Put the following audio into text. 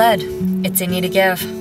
lead. It's in you to give.